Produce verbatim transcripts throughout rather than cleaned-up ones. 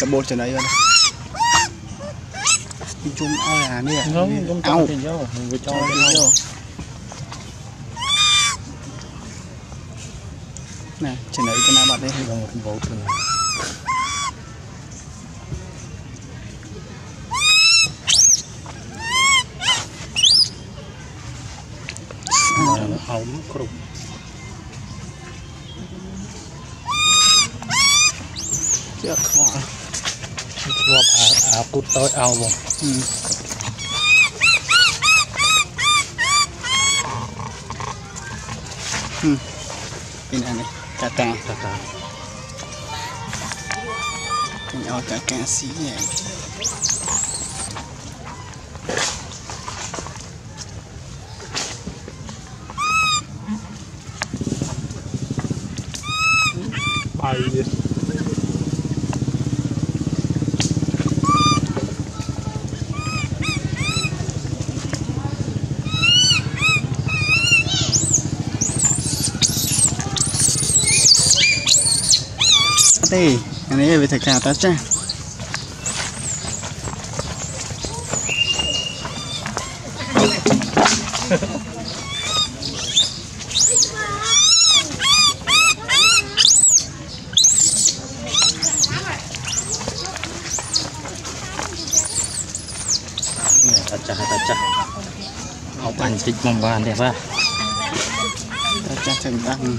Tập bột trở này rồi. Chung ao là nè. Không, ao. Vừa cho vô. Nè, trở này cái nào bạn đây thì bằng một vố thường. Hỏng cục. Chưa khó. Chưa à cút tới ao rồi. Ừ. Ừ. Bên này cà ta cà ta. Mình ao cà cà xí này. Hãy subscribe cho kênh Ghiền Mì Gõ để không bỏ lỡ những video hấp dẫn. Tacah, mau pancik membahan deh pak. Tacah sedang.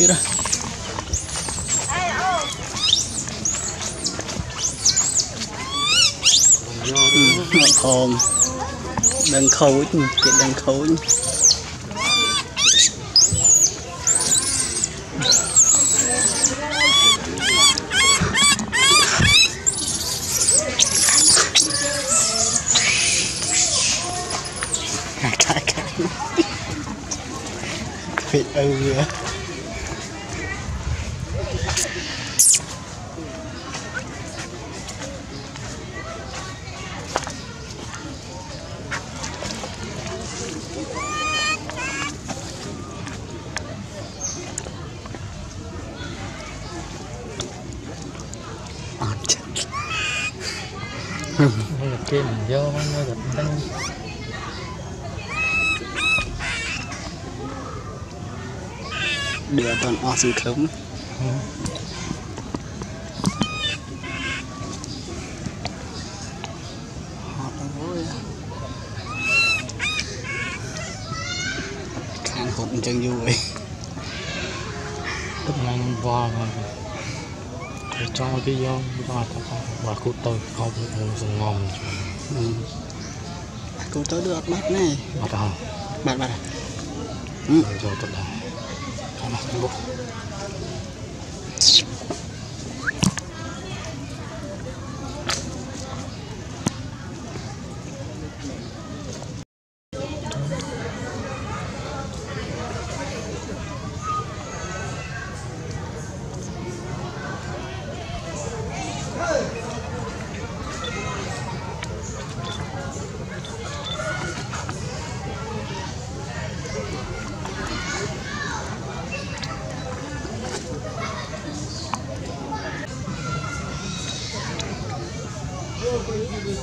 Tira. Còn đang khâu chứ, chị đang khâu chứ. Cái cái cái ơi vậy. Cái mình vô nó được đánh. Đưa toàn o xương khống. mình chân vui. Lúc nãy mình vào để cho cái gió vào cho con và cứu tôi không dùng ngon. Cứu tôi được bắt này. Bắt hả? Bắt bắt à? Ừ. Rồi tôi đã. Bắt bắt bắt. Hãy subscribe cho kênh Ghiền Mì Gõ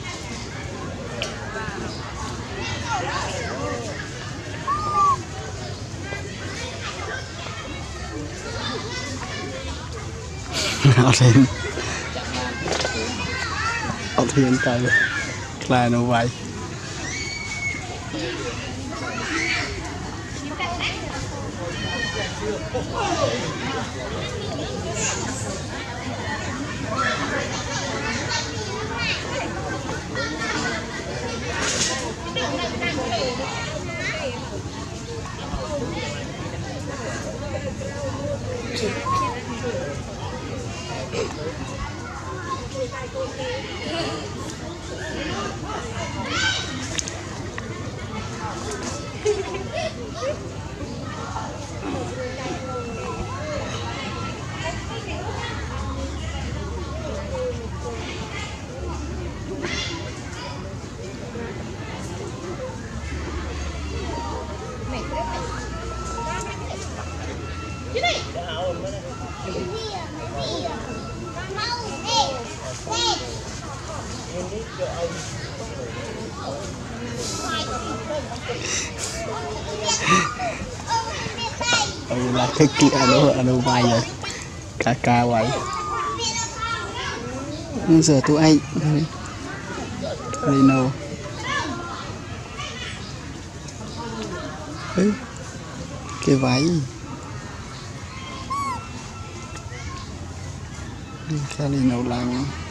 dẫn. Ở thiên Ở thiên tới là nó vậy. Là cái kia nó nó bay rồi, cá cá vậy. Giờ tụi anh Lino. Ê, cái váy. Cái Lino lăng.